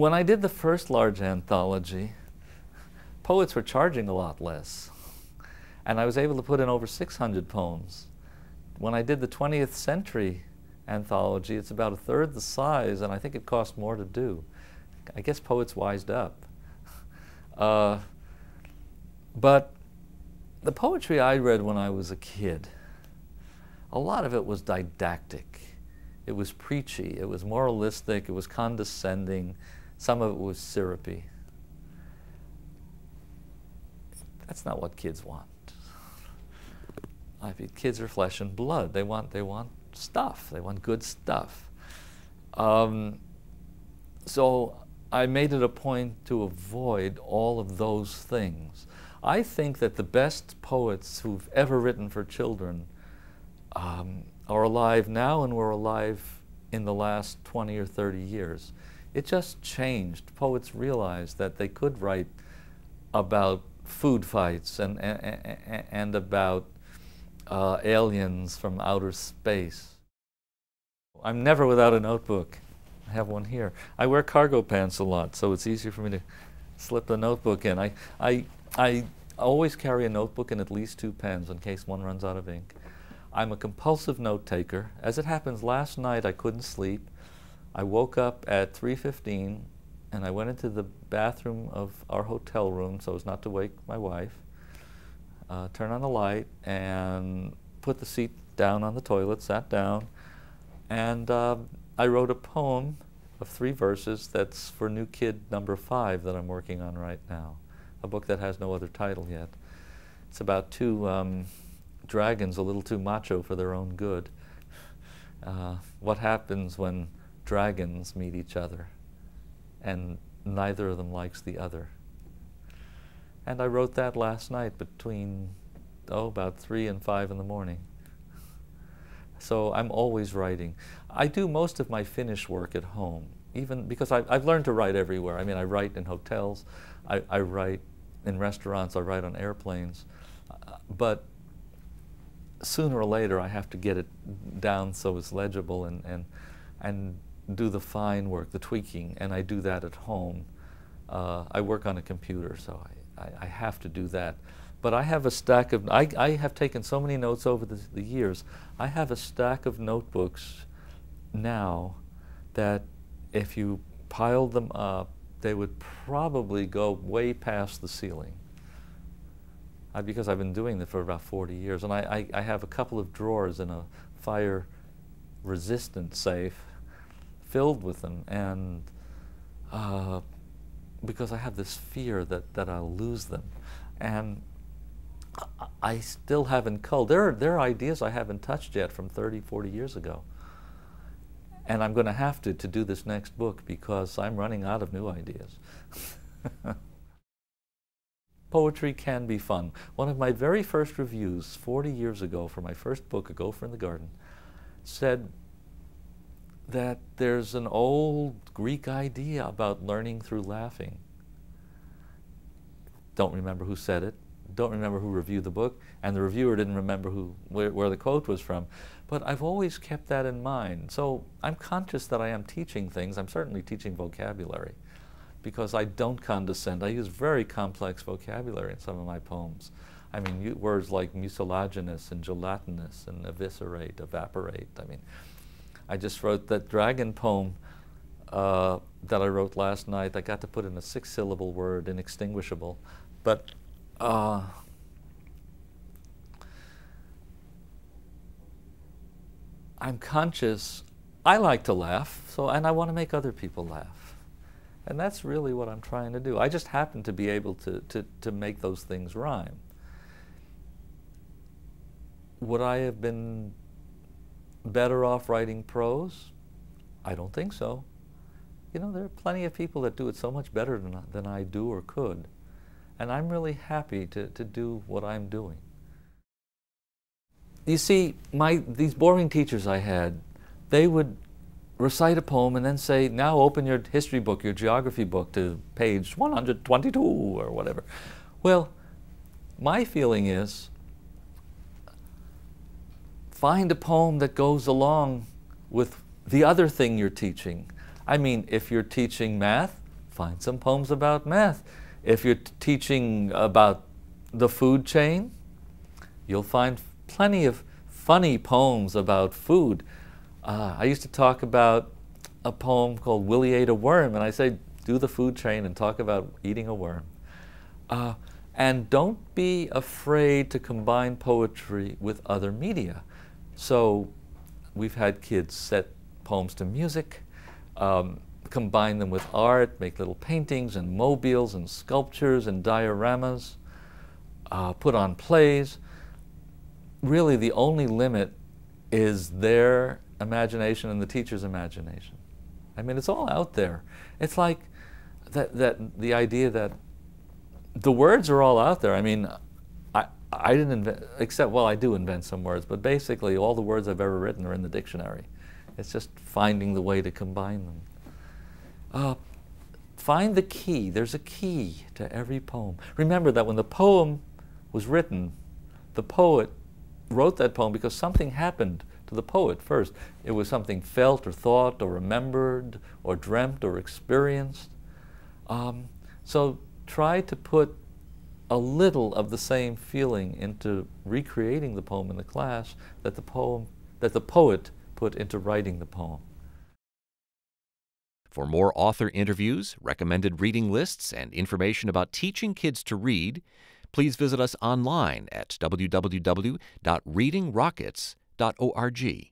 When I did the first large anthology, poets were charging a lot less, and I was able to put in over 600 poems. When I did the 20th century anthology, it's about a third the size, and I think it cost more to do. I guess poets wised up. But the poetry I read when I was a kid, a lot of it was didactic. It was preachy, it was moralistic, it was condescending, some of it was syrupy. That's not what kids want. I mean, kids are flesh and blood. They want stuff. They want good stuff. So I made it a point to avoid all of those things. I think that the best poets who've ever written for children are alive now and were alive in the last 20 or 30 years. It just changed. Poets realized that they could write about food fights and about aliens from outer space. I'm never without a notebook. I have one here. I wear cargo pants a lot, so it's easier for me to slip the notebook in. I always carry a notebook and at least two pens in case one runs out of ink. I'm a compulsive note taker. As it happens, last night I couldn't sleep. I woke up at 3:15 and I went into the bathroom of our hotel room so as not to wake my wife, turned on the light and put the seat down on the toilet, sat down, and I wrote a poem of 3 verses that's for New Kid #5 that I'm working on right now, a book that has no other title yet. It's about 2 dragons a little too macho for their own good. What happens when dragons meet each other and neither of them likes the other? And I wrote that last night between, about 3 and 5 in the morning. So I'm always writing. I do most of my finished work at home, even because I've learned to write everywhere. I mean, I write in hotels, I write in restaurants, I write on airplanes, but sooner or later I have to get it down so it's legible and do the fine work, the tweaking, and I do that at home. I work on a computer, so I have to do that. But I have a stack of, I have taken so many notes over the years. I have a stack of notebooks now that if you piled them up, they would probably go way past the ceiling. Because I've been doing that for about 40 years. And I have a couple of drawers in a fire-resistant safe filled with them. And because I have this fear that I'll lose them. And I still haven't culled. There are ideas I haven't touched yet from 30, 40 years ago. And I'm going to have to do this next book because I'm running out of new ideas. Poetry can be fun. One of my very first reviews 40 years ago for my first book, A Gopher in the Garden, said that there's an old Greek idea about learning through laughing. Don't remember who said it, don't remember who reviewed the book, and the reviewer didn't remember where the quote was from. But I've always kept that in mind. So I'm conscious that I am teaching things. I'm certainly teaching vocabulary, because I don't condescend. I use very complex vocabulary in some of my poems. I mean, words like mucilaginous and gelatinous and eviscerate, evaporate. I mean, I just wrote that dragon poem that I wrote last night. I got to put in a 6-syllable word, inextinguishable. But I'm conscious. I like to laugh, and I want to make other people laugh. And that's really what I'm trying to do. I just happen to be able to make those things rhyme. Would I have been better off writing prose? I don't think so. You know, there are plenty of people that do it so much better than I do or could. And I'm really happy to do what I'm doing. You see, these boring teachers I had, they would recite a poem and then say, now open your history book, your geography book to page 122 or whatever. Well, my feeling is, find a poem that goes along with the other thing you're teaching. I mean, if you're teaching math, find some poems about math. If you're teaching about the food chain, you'll find plenty of funny poems about food. I used to talk about a poem called Willie Ate a Worm, and I say, do the food chain and talk about eating a worm. And don't be afraid to combine poetry with other media. So we've had kids set poems to music, combine them with art, make little paintings and mobiles and sculptures and dioramas, put on plays. Really, the only limit is their imagination and the teacher's imagination. I mean, it's all out there. It's like the idea that the words are all out there. I mean, I didn't invent, except, well, I do invent some words, but basically all the words I've ever written are in the dictionary. It's just finding the way to combine them. Find the key. There's a key to every poem. Remember that when the poem was written, the poet wrote that poem because something happened to the poet first. It was something felt or thought or remembered or dreamt or experienced. So try to put a little of the same feeling into recreating the poem in the class that the poet put into writing the poem. For more author interviews, recommended reading lists, and information about teaching kids to read, please visit us online at www.readingrockets.org.